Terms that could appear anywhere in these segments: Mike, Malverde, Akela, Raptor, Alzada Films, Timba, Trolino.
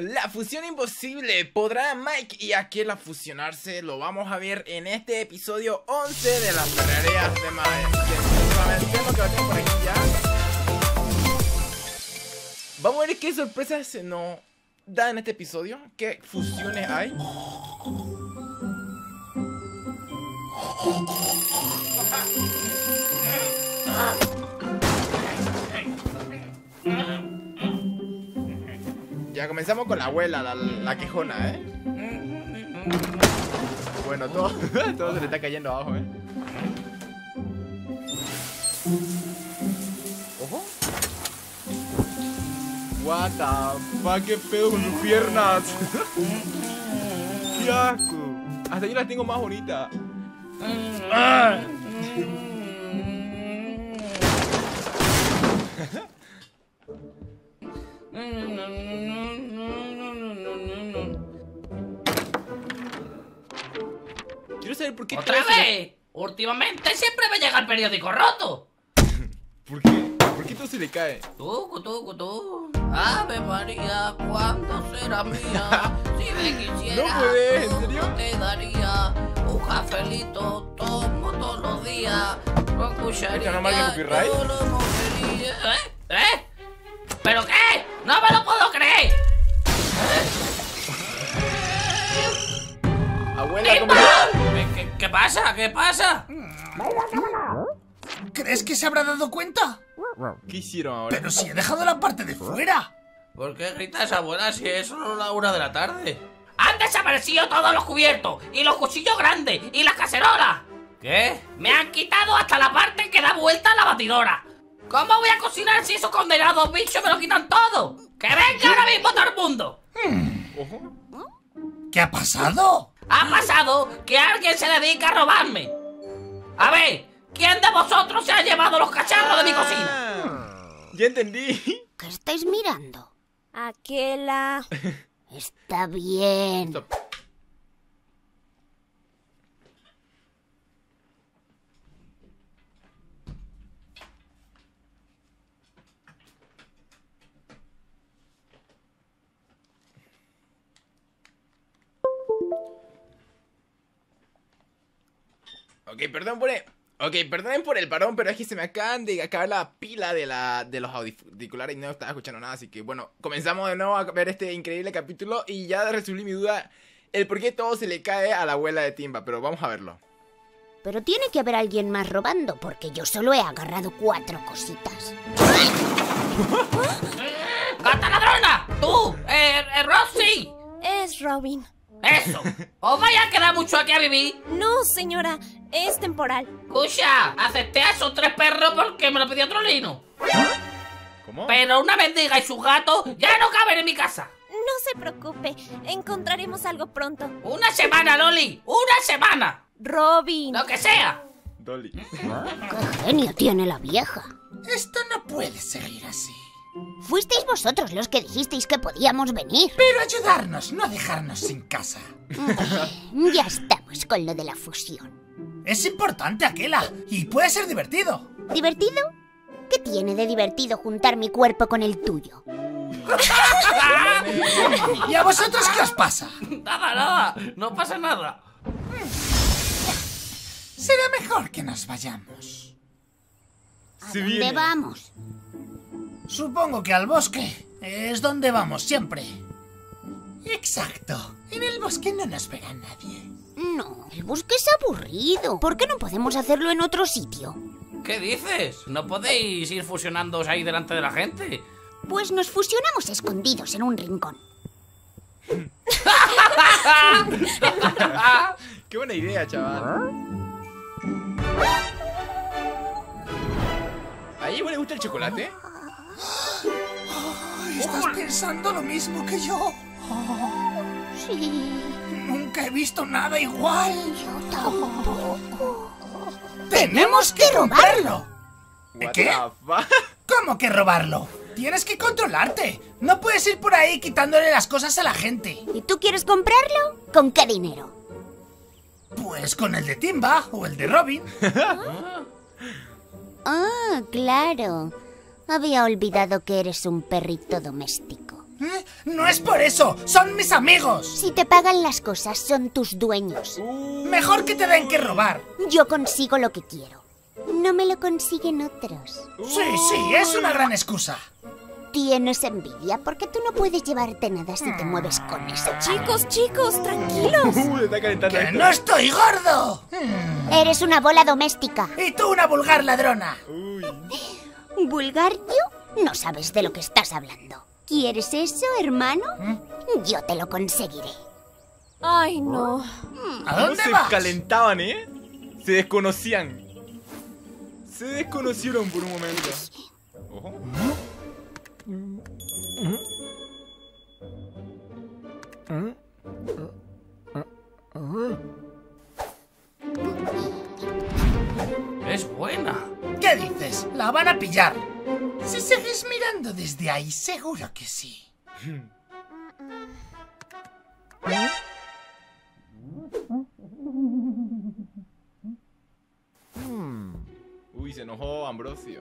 La fusión imposible, ¿podrá Mike y Akela fusionarse? Lo vamos a ver en este episodio 11 de las tareas de Mike. Vamos a ver qué sorpresas se nos da en este episodio, qué fusiones hay. Ya comenzamos con la abuela, la quejona, ¿eh? Bueno, todo se le está cayendo abajo, ¿eh? ¡Ojo! What the fuck, qué pedo con sus piernas. ¡Qué asco! Hasta yo las tengo más bonitas. ¡Ah! Quiero saber por qué. ¡Otra vez! Últimamente siempre me llega el periódico roto. ¿Por qué? ¿Por qué todo se le cae? Tú. Ave María, ¿cuándo será mía? Si me quisieras, no puedes, ¿en serio? Te daría un cafelito, tomo todos los días, con cucharilla. ¿Esto no marca copyright? ¿Eh? ¿Pero qué? ¡No me lo puedo creer! Abuela, ¿cómo? ¿Qué pasa? ¿Qué pasa? ¿Crees que se habrá dado cuenta? ¿Qué hicieron ahora? ¡Pero si he dejado la parte de fuera! ¿Por qué gritas, abuela, si es solo la 1 de la tarde? ¡Han desaparecido todos los cubiertos! ¡Y los cuchillos grandes! ¡Y las cacerolas! ¿Qué? ¡Me han quitado hasta la parte que da vuelta a la batidora! ¿Cómo voy a cocinar si esos condenados bichos me lo quitan todo? ¡Que venga ahora mismo todo el mundo! ¿Qué ha pasado? Ha pasado que alguien se dedica a robarme. A ver, ¿quién de vosotros se ha llevado los cacharros de mi cocina? Ya entendí. ¿Qué estáis mirando? Akela. Está bien. Stop. Ok, perdonen por el parón, pero es que se me acaban de acabar la pila de los auriculares y no estaba escuchando nada, así que bueno, comenzamos de nuevo a ver este increíble capítulo y ya resolví mi duda, el por qué todo se le cae a la abuela de Timba, pero vamos a verlo. Pero tiene que haber alguien más robando, porque yo solo he agarrado 4 cositas. ¡Gata ladrona! ¡Tú! ¡Rosy! Es Robin. ¡Eso! ¿Os vais a quedar mucho aquí a vivir? No, señora, es temporal. Escucha, acepté a esos 3 perros porque me lo pidió Trolino. ¿Cómo? Pero una mendiga y sus gatos ya no caben en mi casa. No se preocupe, encontraremos algo pronto. ¡Una semana, Loli! ¡Una semana! Robin. ¡Lo que sea! Dolly. ¡Qué genio tiene la vieja! Esto no puede seguir así. Fuisteis vosotros los que dijisteis que podíamos venir. Pero ayudarnos, no dejarnos sin casa. Ya estamos con lo de la fusión. Es importante, Akela, y puede ser divertido. ¿Divertido? ¿Qué tiene de divertido juntar mi cuerpo con el tuyo? ¿Y a vosotros qué os pasa? Nada, no pasa nada. Será mejor que nos vayamos. ¿A dónde vamos? Supongo que al bosque. Es donde vamos siempre. Exacto. En el bosque no nos verá nadie. No, el bosque es aburrido. ¿Por qué no podemos hacerlo en otro sitio? ¿Qué dices? ¿No podéis ir fusionándoos ahí delante de la gente? Pues nos fusionamos escondidos en un rincón. ¡Qué buena idea, chaval! ¿A ella le gusta el chocolate? Oh, ¿estás pensando lo mismo que yo? Oh, sí. Nunca he visto nada igual. Yo tampoco. ¡Tenemos que robarlo! ¿Qué? ¿Cómo que robarlo? Tienes que controlarte. No puedes ir por ahí quitándole las cosas a la gente. ¿Y tú quieres comprarlo? ¿Con qué dinero? Pues con el de Timba o el de Robin. Ah, claro. Había olvidado que eres un perrito doméstico. ¡No es por eso! ¡Son mis amigos! Si te pagan las cosas, son tus dueños. Mejor que te den que robar. Yo consigo lo que quiero. No me lo consiguen otros. Sí, es una gran excusa. Tienes envidia porque tú no puedes llevarte nada si te mueves con eso. Chicos, tranquilos. Está calentando. ¡Que no estoy gordo! Eres una bola doméstica. Y tú una vulgar ladrona. ¿Vulgar yo? No sabes de lo que estás hablando. ¿Quieres eso, hermano? Yo te lo conseguiré. Ay, no. ¿A dónde vas? Se calentaban, ¿eh? Se desconocían. Se desconocieron por un momento. Ojo. Es buena. ¿Qué dices? La van a pillar. Si seguís mirando desde ahí, seguro que sí. Uy, se enojó Ambrosio.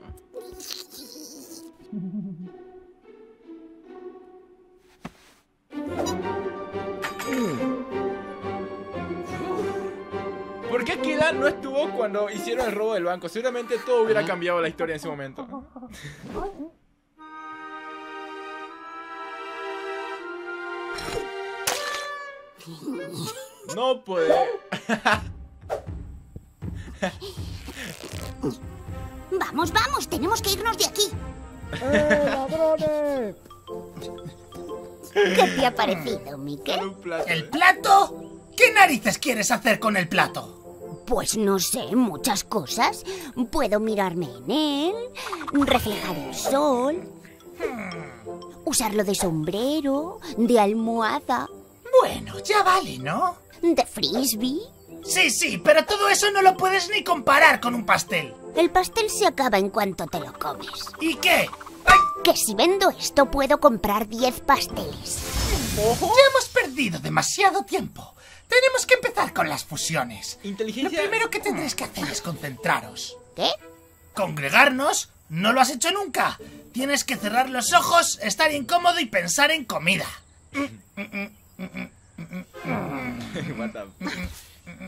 ¿Por qué Akela no estuvo cuando hicieron el robo del banco? Seguramente todo hubiera cambiado la historia en ese momento. No puede. Vamos, tenemos que irnos de aquí. ¡Eh, ladrones! ¿Qué te ha parecido, Miquel? ¿El plato? ¿Qué narices quieres hacer con el plato? Pues no sé, muchas cosas. Puedo mirarme en él, reflejar el sol, usarlo de sombrero, de almohada. Bueno, ya vale, ¿no? ¿De frisbee? Sí, pero todo eso no lo puedes ni comparar con un pastel. El pastel se acaba en cuanto te lo comes. ¿Y qué? ¡Ay! Que si vendo esto puedo comprar 10 pasteles. Ojo. Ya hemos perdido demasiado tiempo. Tenemos que empezar con las fusiones. Inteligencia. Lo primero que tendréis que hacer es concentraros. ¿Qué? Congregarnos. No lo has hecho nunca. Tienes que cerrar los ojos, estar incómodo y pensar en comida.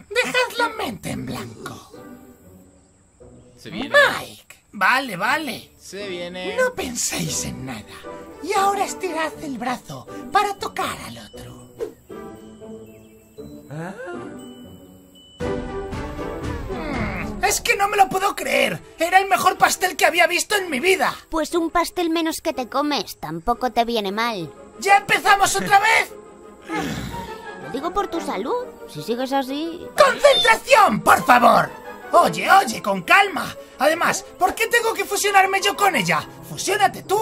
Dejad la mente en blanco. Se viene. Mike. Vale. Se viene. No penséis en nada. Y ahora estirad el brazo para tocar al otro. Es que no me lo puedo creer. Era el mejor pastel que había visto en mi vida. Pues un pastel menos que te comes tampoco te viene mal. ¿Ya empezamos otra vez? Lo digo por tu salud. Si sigues así... ¡Concentración, por favor! Oye, con calma. Además, ¿por qué tengo que fusionarme yo con ella? ¡Fusiónate tú!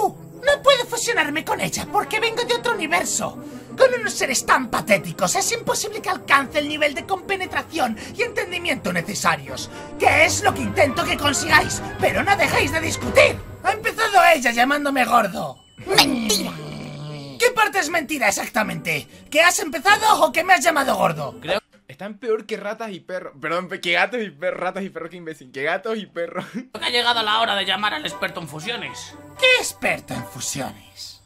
No puedo fusionarme con ella porque vengo de otro universo. Con unos seres tan patéticos es imposible que alcance el nivel de compenetración y entendimiento necesarios. Que es lo que intento que consigáis, pero no dejéis de discutir. Ha empezado ella llamándome gordo. ¡Mentira! ¿Qué parte es mentira exactamente? ¿Que has empezado o que me has llamado gordo? Creo que están peor que ratas y perros. Perdón, que gatos y perros. Ratas y perros, qué imbécil. Que gatos y perros. Creo que ha llegado la hora de llamar al experto en fusiones. ¿Qué experto en fusiones?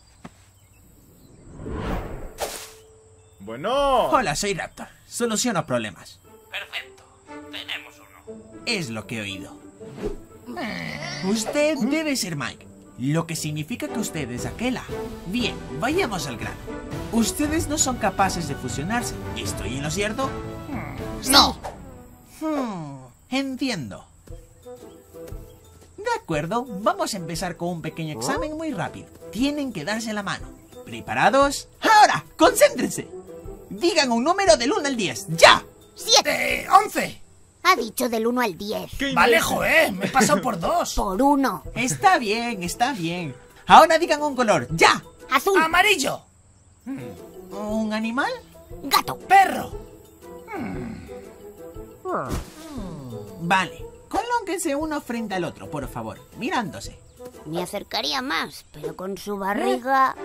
Bueno. Hola, soy Raptor. Soluciono problemas. Perfecto. Tenemos uno. Es lo que he oído. Usted debe ser Mike. Lo que significa que usted es Akela. Bien, vayamos al grano. Ustedes no son capaces de fusionarse. ¿Estoy en lo cierto? No. Entiendo. De acuerdo, vamos a empezar con un pequeño examen muy rápido. Tienen que darse la mano. ¿Preparados? ¡Ahora! ¡Concéntrense! Digan un número del 1 al 10. ¡Ya! 7. 11. Ha dicho del 1 al 10. Vale, joder, me he pasado por 2. Por 1. Está bien. Ahora digan un color. ¡Ya! Azul. Amarillo. ¿Un animal? Gato. Perro. Vale. Colóquense uno frente al otro, por favor, mirándose. Me acercaría más, pero con su barriga...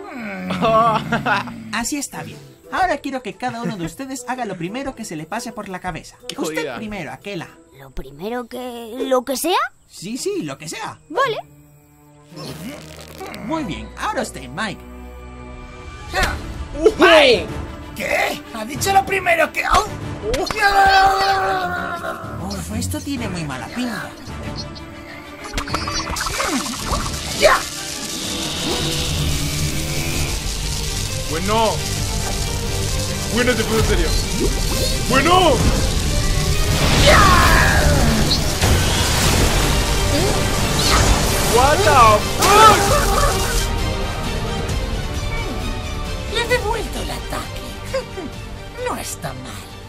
Así está bien. Ahora quiero que cada uno de ustedes haga lo primero que se le pase por la cabeza. Usted primero, Akela. ¿Lo primero que... lo que sea? Sí, lo que sea. Vale. Muy bien, ahora usted, Mike. Mike. ¿Qué? Ha dicho lo primero que... Uf, esto tiene muy mala pinta. ¡Ya! Bueno. Bueno, te puedo en serio. Bueno. ¡Ya! What the fuck? Le he devuelto el ataque. No está mal.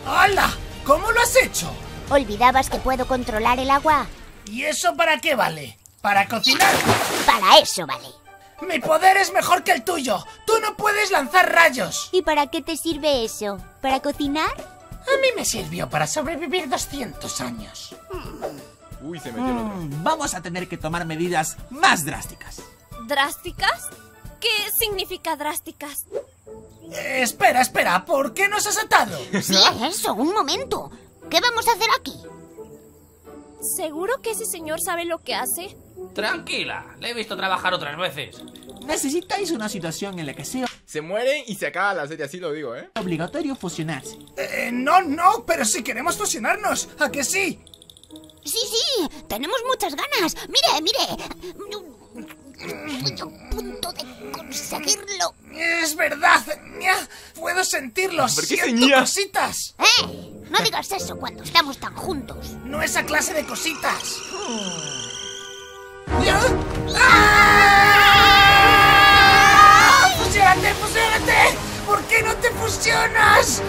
¡Hala! ¿Cómo lo has hecho? Olvidabas que puedo controlar el agua. ¿Y eso para qué vale? ¿Para cocinar? Para eso vale. Mi poder es mejor que el tuyo. Tú no puedes lanzar rayos. ¿Y para qué te sirve eso? ¿Para cocinar? A mí me sirvió para sobrevivir 200 años. Uy, se metió el otro. Vamos a tener que tomar medidas más drásticas. ¿Drásticas? ¿Qué significa drásticas? Espera, espera, ¿por qué nos has atado? Sí, eso, un momento. ¿Qué vamos a hacer aquí? ¿Seguro que ese señor sabe lo que hace? Tranquila, le he visto trabajar otras veces. Necesitáis una situación en la que sea... Se mueren y se acaba la serie, así lo digo, ¿eh? Obligatorio fusionarse. No, no, pero si queremos fusionarnos, ¿a que sí? Sí, sí, tenemos muchas ganas. Mire, mire. Estoy a punto de conseguirlo. Es verdad, puedo sentirlo. ¿Por qué señas? Cositas. No digas eso cuando estamos tan juntos. No esa clase de cositas. ¡Fusiónate, fusiónate! ¿Por qué no te fusionas?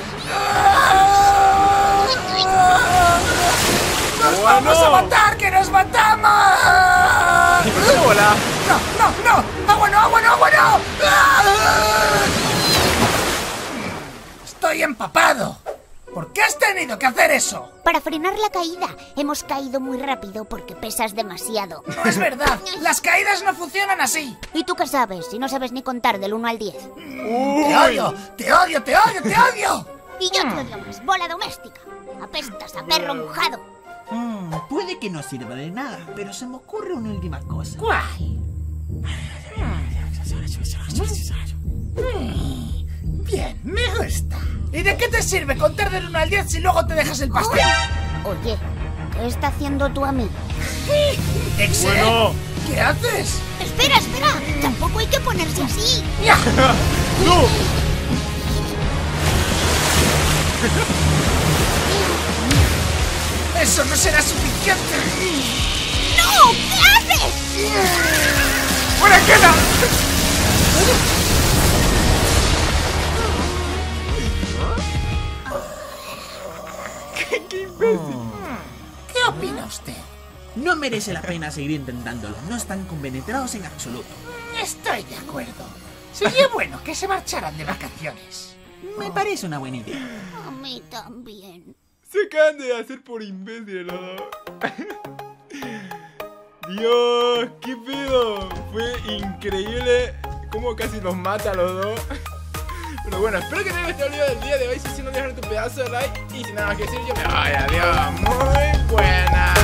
¡Nos vamos a matar, que nos matamos! ¿Y por qué no volá? ¡No, no, no! ¡Agua no, agua no, agua no! ¡Estoy empapado! ¿Por qué has tenido que hacer eso? Para frenar la caída. Hemos caído muy rápido porque pesas demasiado. No es verdad. Las caídas no funcionan así. ¿Y tú qué sabes? Si no sabes ni contar del 1 al 10. ¡Te odio! ¡Te odio! ¡Te odio! ¡Te odio! Y yo te odio más. Bola doméstica. Apestas a perro mojado. Puede que no sirva de nada, pero se me ocurre una última cosa. ¿Cuál? Bien, me gusta. ¿Y de qué te sirve contar del 1 al 10 si luego te dejas el pastel? Oye, ¿qué está haciendo tú a mí? ¡Excel! Bueno. ¿Qué haces? Espera, espera, tampoco hay que ponerse así. ¡No! ¡Eso no será suficiente! ¡No! ¿Qué haces? ¡Fuera, Akela! ¡Qué imbécil! ¿Qué opina usted? No merece la pena seguir intentándolo. No están compenetrados en absoluto. Estoy de acuerdo. Sería bueno que se marcharan de vacaciones. Me parece una buena idea. A mí también. Se acaban de hacer por imbéciles, ¿no? Dios, qué pedo. Fue increíble cómo casi nos mata a los dos. Pero bueno, espero que te haya gustado el video del día de hoy. Si no, dejar tu pedazo de like. Y sin nada más que decir, yo me voy. Adiós. Muy buena.